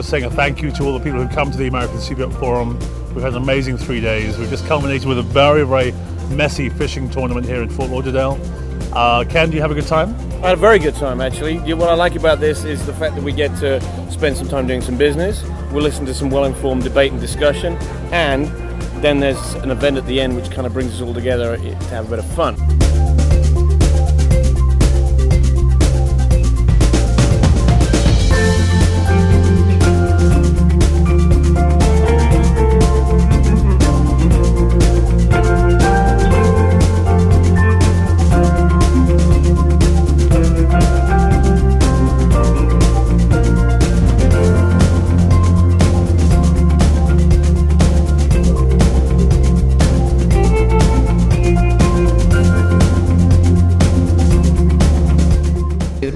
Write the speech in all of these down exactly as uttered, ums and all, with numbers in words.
just saying a thank you to all the people who come to the American Superyacht Forum. We've had an amazing three days. We've just culminated with a very, very messy fishing tournament here in Fort Lauderdale. Uh, Ken, do you have a good time? I had a very good time, actually. What I like about this is the fact that we get to spend some time doing some business. We'll listen to some well-informed debate and discussion, and then there's an event at the end which kind of brings us all together to have a bit of fun.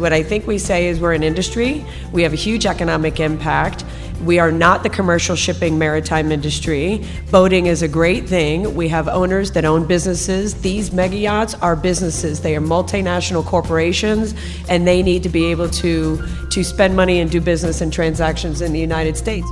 What I think we say is we're an industry, we have a huge economic impact, we are not the commercial shipping maritime industry. Boating is a great thing, we have owners that own businesses. These mega yachts are businesses, they are multinational corporations, and they need to be able to, to spend money and do business and transactions in the United States.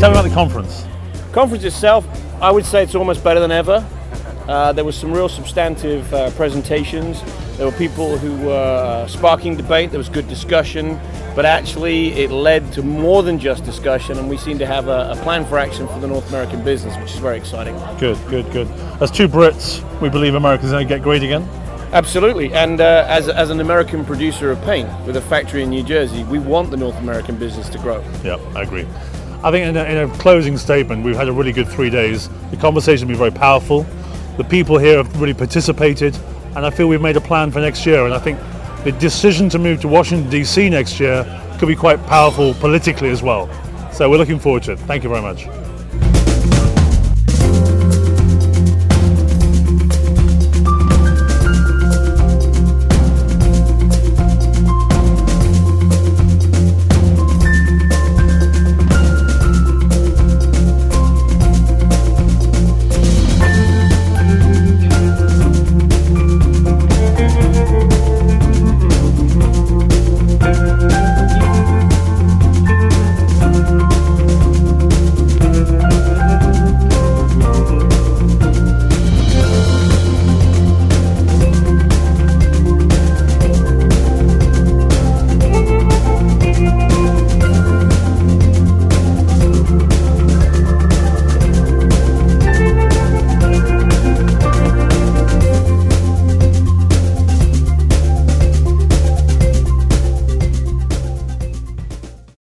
Tell me about the conference. Conference itself, I would say it's almost better than ever. Uh, there were some real substantive uh, presentations. There were people who were uh, sparking debate. There was good discussion, but actually it led to more than just discussion, and we seem to have a, a plan for action for the North American business, which is very exciting. Good, good, good. As two Brits, we believe America's going to get great again. Absolutely, and uh, as, as an American producer of paint with a factory in New Jersey, we want the North American business to grow. Yeah, I agree. I think in a, in a closing statement, we've had a really good three days. The conversation has been very powerful. The people here have really participated, and I feel we've made a plan for next year. And I think the decision to move to Washington D C next year could be quite powerful politically as well. So we're looking forward to it. Thank you very much.